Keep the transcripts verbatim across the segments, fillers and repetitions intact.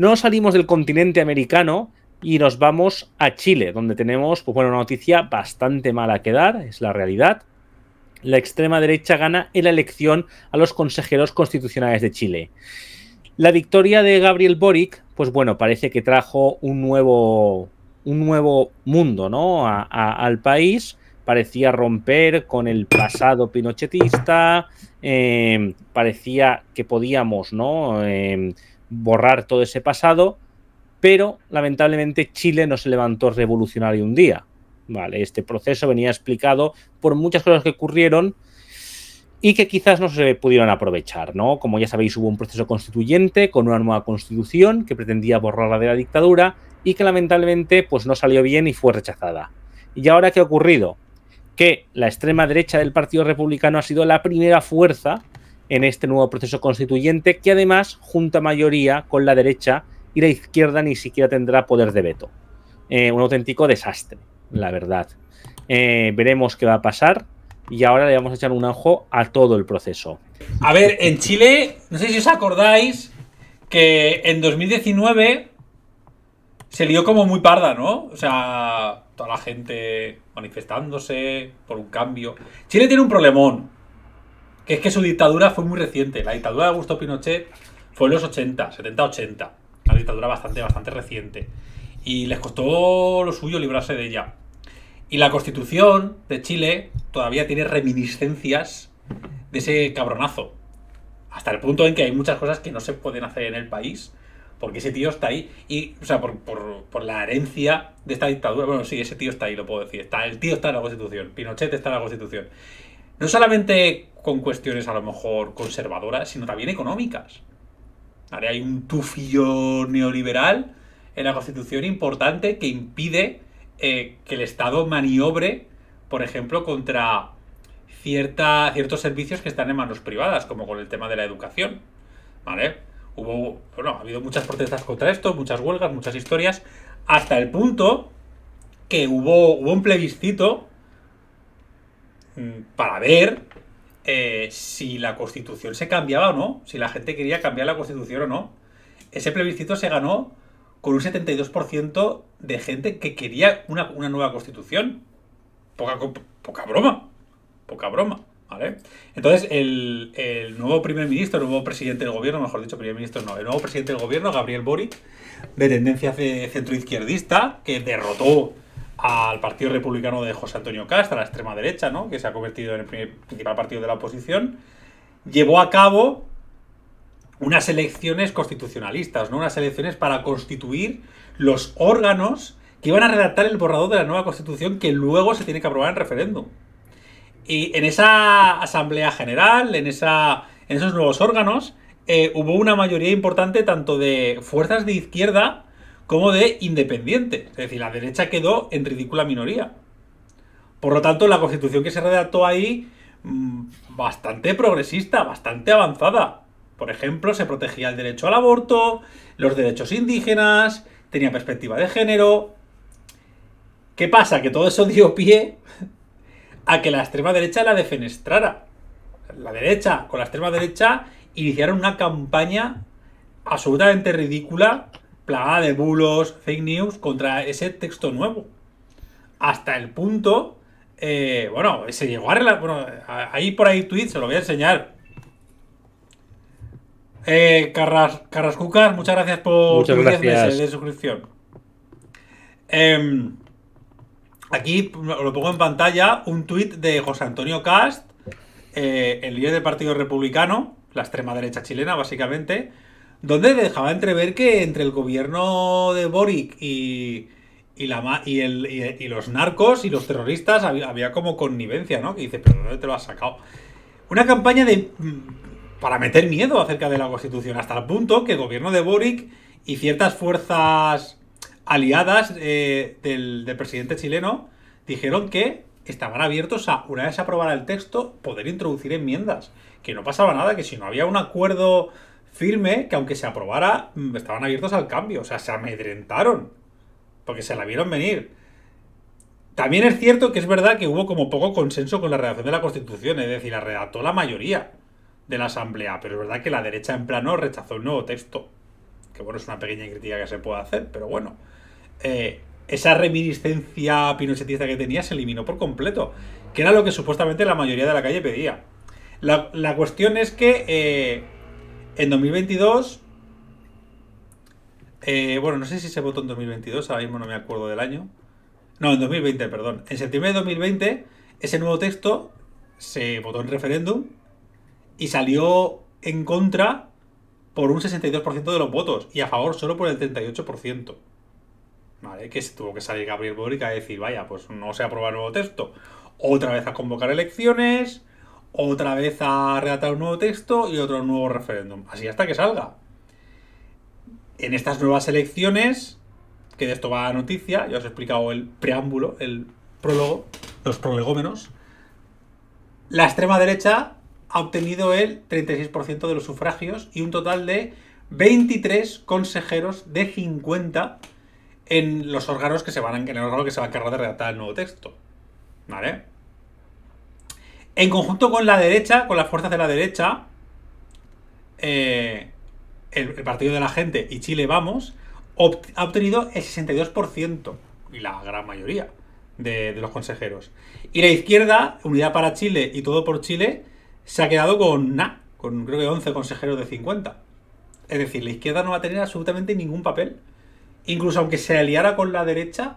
No salimos del continente americano y nos vamos a Chile, donde tenemos, pues bueno, una noticia bastante mala que dar, es la realidad. La extrema derecha gana en la elección a los consejeros constitucionales de Chile. La victoria de Gabriel Boric, pues bueno, parece que trajo un nuevo, un nuevo mundo, ¿no?, a, a, al país. Parecía romper con el pasado pinochetista, eh, parecía que podíamos, ¿no?, eh, borrar todo ese pasado, pero lamentablemente Chile no se levantó revolucionario un día. Vale, este proceso venía explicado por muchas cosas que ocurrieron y que quizás no se pudieron aprovechar, ¿no? Como ya sabéis, hubo un proceso constituyente con una nueva constitución que pretendía borrarla de la dictadura y que lamentablemente pues no salió bien y fue rechazada. ¿Y ahora qué ha ocurrido? Que la extrema derecha del Partido Republicano ha sido la primera fuerza en este nuevo proceso constituyente, que además junta mayoría con la derecha y la izquierda ni siquiera tendrá poder de veto. Eh, un auténtico desastre, la verdad. Eh, veremos qué va a pasar y ahora le vamos a echar un ojo a todo el proceso. A ver, en Chile, no sé si os acordáis que en dos mil diecinueve se lió como muy parda, ¿no? O sea, toda la gente manifestándose por un cambio. Chile tiene un problemón, que es que su dictadura fue muy reciente. La dictadura de Augusto Pinochet fue en los ochenta, setenta, ochenta. Una dictadura bastante, bastante reciente. Y les costó lo suyo librarse de ella. Y la Constitución de Chile todavía tiene reminiscencias de ese cabronazo. Hasta el punto en que hay muchas cosas que no se pueden hacer en el país porque ese tío está ahí. Y, o sea, por, por, por la herencia de esta dictadura. Bueno, sí, ese tío está ahí, lo puedo decir. Está, el tío está en la Constitución. Pinochet está en la Constitución. No solamente con cuestiones a lo mejor conservadoras, sino también económicas. Ahora hay un tufillo neoliberal en la Constitución importante que impide eh, que el Estado maniobre, por ejemplo, contra cierta, ciertos servicios que están en manos privadas, como con el tema de la educación, ¿vale? Hubo, bueno, ha habido muchas protestas contra esto, muchas huelgas, muchas historias, hasta el punto que hubo, hubo un plebiscito para ver eh, si la Constitución se cambiaba o no, si la gente quería cambiar la Constitución o no. Ese plebiscito se ganó con un setenta y dos por ciento de gente que quería una, una nueva Constitución. Poca, poca broma, poca broma, ¿vale? Entonces, el, el nuevo primer ministro, el nuevo presidente del gobierno, mejor dicho, primer ministro no, el nuevo presidente del gobierno, Gabriel Boric, de tendencia centroizquierdista, que derrotó al Partido Republicano de José Antonio Kast, a la extrema derecha, ¿no?, que se ha convertido en el primer, principal partido de la oposición, llevó a cabo unas elecciones constitucionalistas, ¿no?, unas elecciones para constituir los órganos que iban a redactar el borrador de la nueva Constitución que luego se tiene que aprobar en referéndum. Y en esa Asamblea General, en, esa, en esos nuevos órganos, eh, hubo una mayoría importante tanto de fuerzas de izquierda como de independiente. Es decir, la derecha quedó en ridícula minoría. Por lo tanto, la Constitución que se redactó ahí, bastante progresista, bastante avanzada. Por ejemplo, se protegía el derecho al aborto, los derechos indígenas, tenía perspectiva de género. ¿Qué pasa? Que todo eso dio pie a que la extrema derecha la defenestrara. La derecha, con la extrema derecha, iniciaron una campaña absolutamente ridícula, plagada de bulos, fake news, contra ese texto nuevo. Hasta el punto, eh, bueno, se llegó a relatar, bueno, ahí por ahí tweets, se lo voy a enseñar. Eh, Carras, Carrascucas, muchas gracias por tus diez meses de suscripción. Eh, aquí lo pongo en pantalla, un tweet de José Antonio Kast, eh, el líder del Partido Republicano, la extrema derecha chilena, básicamente, donde dejaba entrever que entre el gobierno de Boric y, y, la, y, el, y, y los narcos y los terroristas había, había como connivencia, ¿no? Que dice, pero ¿dónde te lo has sacado? Una campaña de para meter miedo acerca de la Constitución, hasta el punto que el gobierno de Boric y ciertas fuerzas aliadas eh, del, del presidente chileno dijeron que estaban abiertos a, una vez se aprobara el texto, poder introducir enmiendas. Que no pasaba nada, que si no había un acuerdo firme, que aunque se aprobara, estaban abiertos al cambio. O sea, se amedrentaron, porque se la vieron venir. También es cierto que es verdad que hubo como poco consenso con la redacción de la Constitución, es decir, la redactó la mayoría de la Asamblea, pero es verdad que la derecha en plano rechazó el nuevo texto. que bueno, es una pequeña crítica que se puede hacer, pero bueno, eh, esa reminiscencia pinochetista que tenía se eliminó por completo, que era lo que supuestamente la mayoría de la calle pedía. La, la cuestión es que eh, en dos mil veintidós, eh, bueno, no sé si se votó en dos mil veintidós, ahora mismo no me acuerdo del año, no, en dos mil veinte, perdón, en septiembre de dos mil veinte ese nuevo texto se votó en referéndum y salió en contra por un sesenta y dos por ciento de los votos y a favor solo por el treinta y ocho por ciento. Vale, que se tuvo que salir Gabriel Boric a decir, vaya, pues no se aprueba el nuevo texto. Otra vez a convocar elecciones, otra vez a redactar un nuevo texto y otro nuevo referéndum. Así hasta que salga. En estas nuevas elecciones, que de esto va la noticia, ya os he explicado el preámbulo, el prólogo, los prolegómenos, la extrema derecha ha obtenido el treinta y seis por ciento de los sufragios y un total de veintitrés consejeros de cincuenta en los órganos que se van a, en el órgano que se va a encargar de redactar el nuevo texto. ¿Vale? En conjunto con la derecha, con las fuerzas de la derecha, eh, el, el Partido de la Gente y Chile Vamos ha obtenido el sesenta y dos por ciento y la gran mayoría de, de los consejeros. Y la izquierda, Unidad para Chile y Todo por Chile, se ha quedado con, na, con creo que once consejeros de cincuenta. Es decir, la izquierda no va a tener absolutamente ningún papel. Incluso aunque se aliara con la derecha,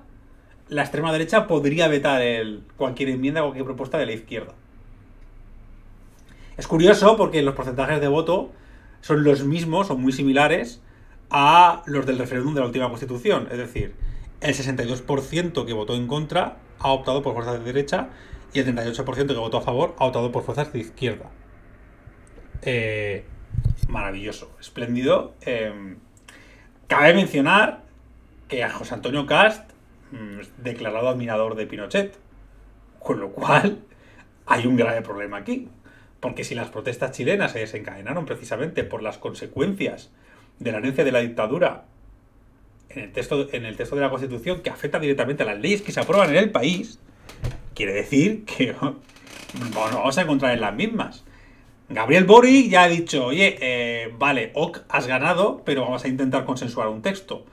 la extrema derecha podría vetar el, cualquier enmienda, cualquier propuesta de la izquierda. Es curioso porque los porcentajes de voto son los mismos o muy similares a los del referéndum de la última Constitución. Es decir, el sesenta y dos por ciento que votó en contra ha optado por fuerzas de derecha y el treinta y ocho por ciento que votó a favor ha optado por fuerzas de izquierda. Eh, maravilloso, espléndido. Eh, cabe mencionar que a José Antonio Kast mmm, es declarado admirador de Pinochet, con lo cual hay un grave problema aquí, porque si las protestas chilenas se desencadenaron precisamente por las consecuencias de la herencia de la dictadura en el texto, en el texto de la Constitución, que afecta directamente a las leyes que se aprueban en el país, quiere decir que bueno, vamos a encontrar en las mismas. Gabriel Boric ya ha dicho, oye, eh, vale, ok, has ganado, pero vamos a intentar consensuar un texto.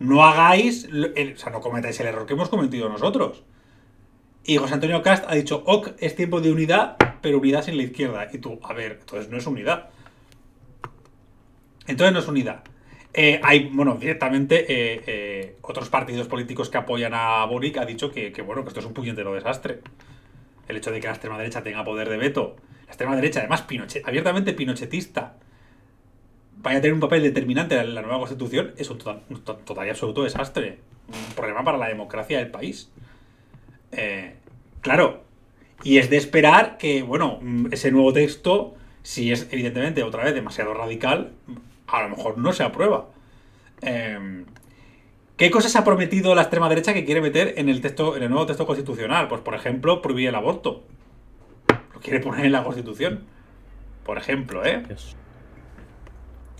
No hagáis, el, o sea, no cometáis el error que hemos cometido nosotros. Y José Antonio Kast ha dicho, ok, es tiempo de unidad, pero unidad sin la izquierda. Y tú, a ver, entonces no es unidad. Entonces no es unidad. Eh, hay, bueno, directamente eh, eh, otros partidos políticos que apoyan a Boric ha dicho que, que, bueno, que esto es un puñetero desastre. El hecho de que la extrema derecha tenga poder de veto, la extrema derecha, además, Pinochet, abiertamente pinochetista, vaya a tener un papel determinante en la nueva Constitución, es un total, un total y absoluto desastre. Un problema para la democracia del país. Eh, claro. Y es de esperar que, bueno, ese nuevo texto, si es evidentemente otra vez demasiado radical, a lo mejor no se aprueba. Eh, ¿Qué cosas ha prometido la extrema derecha que quiere meter en el, texto, en el nuevo texto constitucional? Pues, por ejemplo, prohibir el aborto. Lo quiere poner en la Constitución. Por ejemplo, ¿eh? Yes.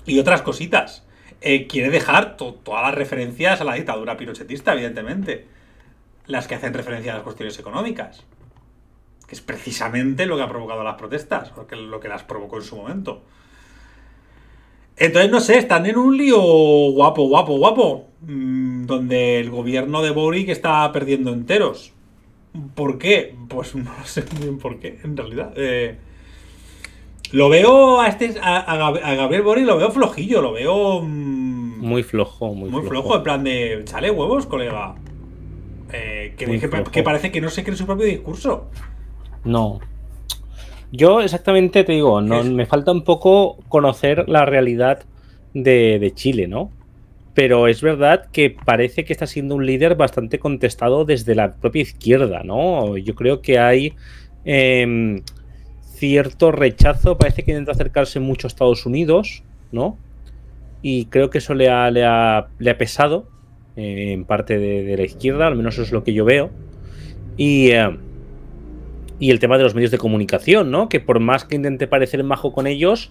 Y otras cositas. Eh, quiere dejar to todas las referencias a la dictadura pinochetista, evidentemente. Las que hacen referencia a las cuestiones económicas. Que es precisamente lo que ha provocado las protestas. Porque lo que las provocó en su momento. Entonces, no sé, están en un lío guapo, guapo, guapo. Mmm, donde el gobierno de Boric está perdiendo enteros. ¿Por qué? Pues no sé muy bien por qué, en realidad. Eh... Lo veo a este a, a Gabriel Boric, lo veo flojillo, lo veo... Mmm, muy flojo, muy, muy flojo. Muy flojo, en plan de... Chale huevos, colega. Eh, que, que, que parece que no se cree su propio discurso. No. Yo exactamente te digo, no, me falta un poco conocer la realidad de, de Chile, ¿no? Pero es verdad que parece que está siendo un líder bastante contestado desde la propia izquierda, ¿no? Yo creo que hay... Eh, cierto rechazo, parece que intenta acercarse mucho a Estados Unidos, ¿no? Y creo que eso le ha, le ha, le ha pesado eh, en parte de, de la izquierda, al menos eso es lo que yo veo. Y, eh, y el tema de los medios de comunicación, ¿no? Que por más que intente parecer majo con ellos,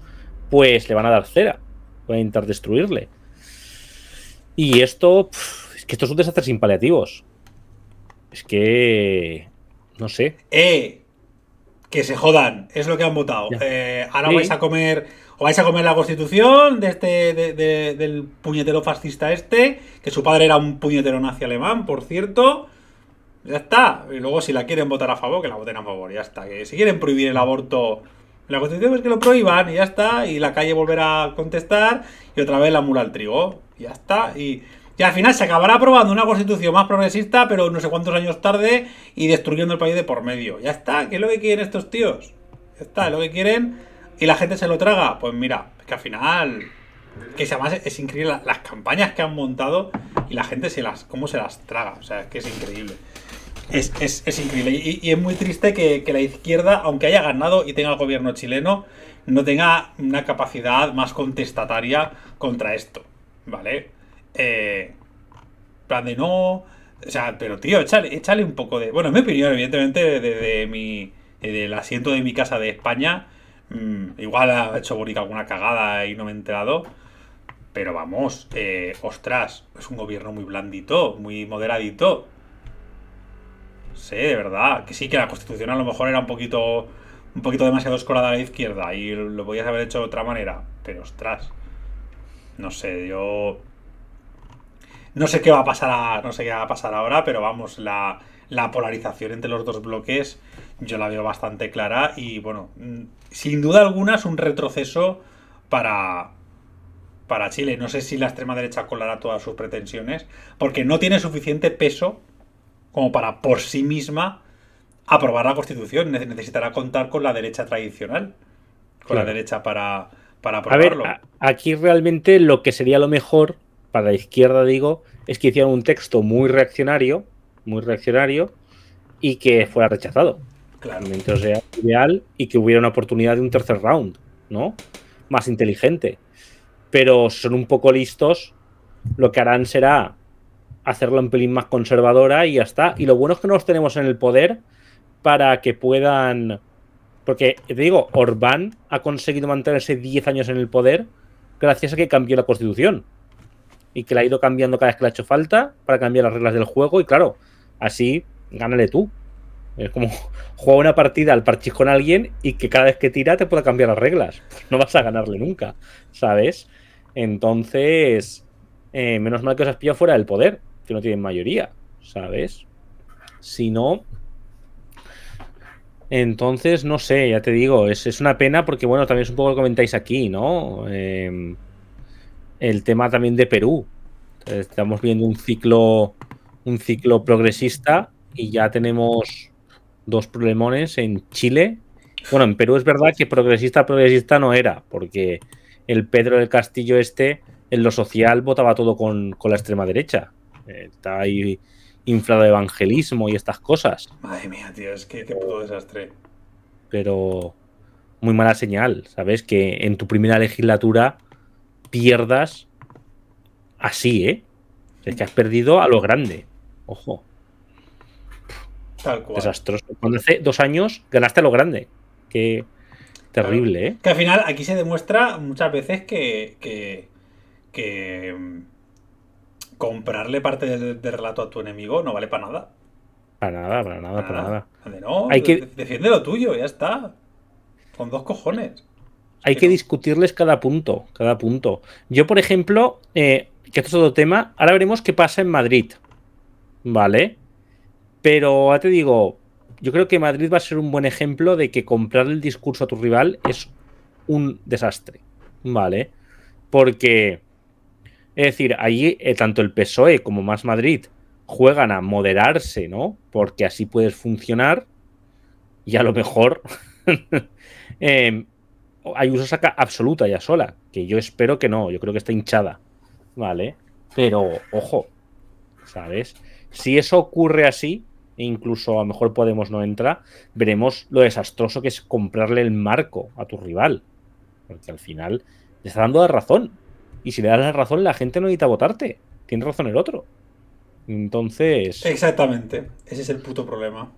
pues le van a dar cera, van a intentar destruirle. Y esto, pff, es que esto es un desastre sin paliativos. Es que... no sé. ¡Eh! que se jodan, es lo que han votado. Eh, ahora sí. vais a comer, o vais a comer la Constitución de este, de, de, del puñetero fascista este, que su padre era un puñetero nazi alemán, por cierto. Ya está. Y luego si la quieren votar a favor, que la voten a favor, ya está. Que si quieren prohibir el aborto, la Constitución es que lo prohíban y ya está. Y la calle volverá a contestar y otra vez la mula al trigo. Y ya está. Y, y al final se acabará aprobando una Constitución más progresista, pero no sé cuántos años tarde y destruyendo el país de por medio. Ya está. ¿Qué es lo que quieren estos tíos? Ya está. Es lo que quieren y la gente se lo traga. Pues mira, es que al final... Que además es, es increíble la, las campañas que han montado y la gente se las, cómo se las traga. O sea, es que es increíble. Es, es, es increíble y, y es muy triste que, que la izquierda, aunque haya ganado y tenga el gobierno chileno, no tenga una capacidad más contestataria contra esto, ¿vale? Eh, plan de no... O sea, pero tío, échale, échale un poco de... Bueno, en mi opinión, evidentemente, desde de, de mi desde el asiento de mi casa de España, mmm, igual ha hecho Boric alguna cagada y no me he enterado, pero vamos, eh, ostras, es un gobierno muy blandito, muy moderadito. Sí, de verdad, que sí, que la Constitución a lo mejor era un poquito un poquito demasiado escorada a la izquierda y lo podías haber hecho de otra manera, pero ostras, no sé, yo no sé qué va a pasar a, no sé qué va a pasar ahora, pero vamos, la, la polarización entre los dos bloques yo la veo bastante clara y bueno, sin duda alguna es un retroceso para para Chile. No sé si la extrema derecha colará todas sus pretensiones porque no tiene suficiente peso como para por sí misma aprobar la Constitución. Necesitará contar con la derecha tradicional, con claro. la derecha para, para aprobarlo. A ver, a, aquí realmente lo que sería lo mejor, para la izquierda digo, es que hicieran un texto muy reaccionario, muy reaccionario, y que fuera rechazado. Claro. Entonces sea ideal y que hubiera una oportunidad de un tercer round, ¿no? Más inteligente. Pero son un poco listos, lo que harán será hacerlo un pelín más conservadora y ya está. Y lo bueno es que no los tenemos en el poder para que puedan... Porque, te digo, Orbán ha conseguido mantenerse diez años en el poder gracias a que cambió la Constitución. Y que la ha ido cambiando cada vez que le ha hecho falta para cambiar las reglas del juego. Y claro, así, gánale tú. Es como jugar una partida al parchís con alguien y que cada vez que tira te pueda cambiar las reglas. No vas a ganarle nunca, ¿sabes? Entonces, eh, menos mal que os has pillado fuera del poder, que no tienen mayoría, ¿sabes? Si no, entonces, no sé, ya te digo, es, es una pena porque, bueno, también es un poco lo que comentáis aquí, ¿no? Eh, el tema también de Perú. Entonces, estamos viendo un ciclo, un ciclo progresista y ya tenemos dos problemones en Chile. Bueno, en Perú es verdad que progresista, progresista no era, porque el Pedro del Castillo este, en lo social, votaba todo con, con la extrema derecha. Está ahí inflado de evangelismo y estas cosas. Madre mía, tío, es que qué puto desastre. Pero muy mala señal, ¿sabes? Que en tu primera legislatura pierdas así, ¿eh? Es que has perdido a lo grande. Ojo. Tal cual. Desastroso. Cuando hace dos años ganaste a lo grande. Qué terrible, claro. ¿eh? Que al final aquí se demuestra muchas veces que... que, que... comprarle parte del de relato a tu enemigo no vale para nada. Para nada, para nada, para, para nada. nada. No, hay que... defiende lo tuyo, ya está. Con dos cojones. Hay que, que no. discutirles cada punto, cada punto. Yo, por ejemplo, eh, que esto es otro tema, ahora veremos qué pasa en Madrid, ¿vale? Pero, ya te digo, yo creo que Madrid va a ser un buen ejemplo de que comprarle el discurso a tu rival es un desastre, ¿vale? Porque... Es decir, allí eh, tanto el P S O E como Más Madrid juegan a moderarse, ¿no? Porque así puedes funcionar y a lo mejor eh, Ayuso saca absoluta ya sola, que yo espero que no, yo creo que está hinchada, ¿vale? Pero, ojo, ¿sabes? Si eso ocurre así, e incluso a lo mejor Podemos no entra, veremos lo desastroso que es comprarle el marco a tu rival, porque al final le está dando la razón. Y si le das la razón, la gente no necesita votarte. Tiene razón el otro. Entonces... Exactamente. Ese es el puto problema.